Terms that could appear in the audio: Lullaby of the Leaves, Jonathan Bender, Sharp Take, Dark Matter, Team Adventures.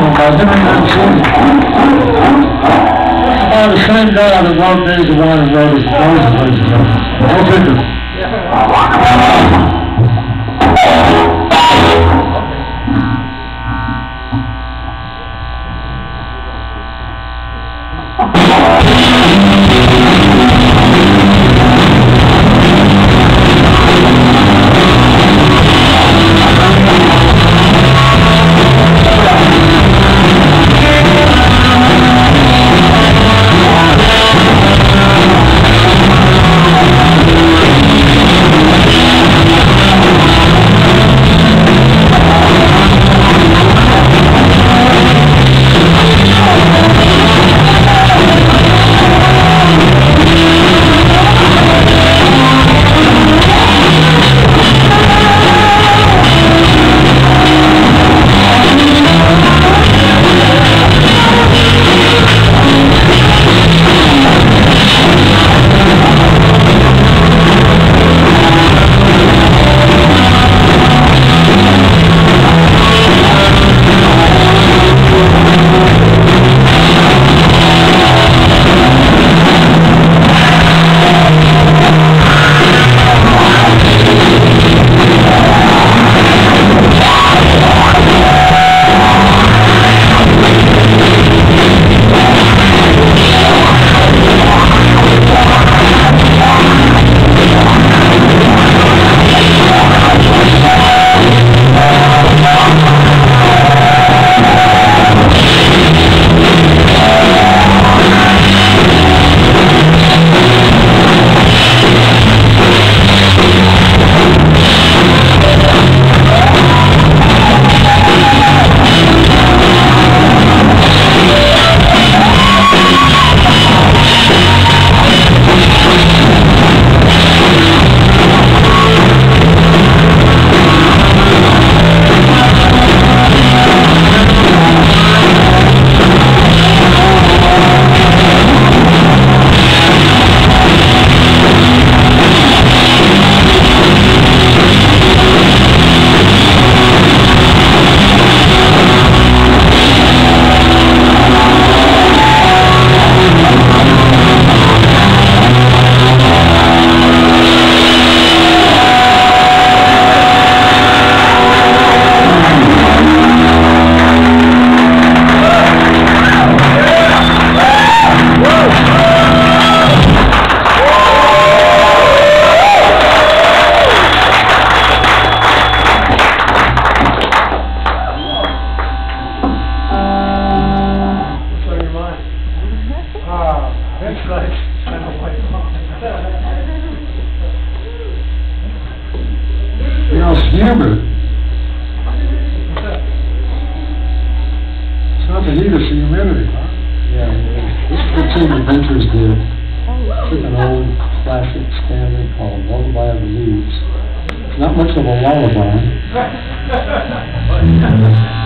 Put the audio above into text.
On the same day, on the one day, the one and road is always a place to go. No difference. Team Adventures did. Took an old classic standard called Lullaby of the Leaves. It's not much of a lullaby.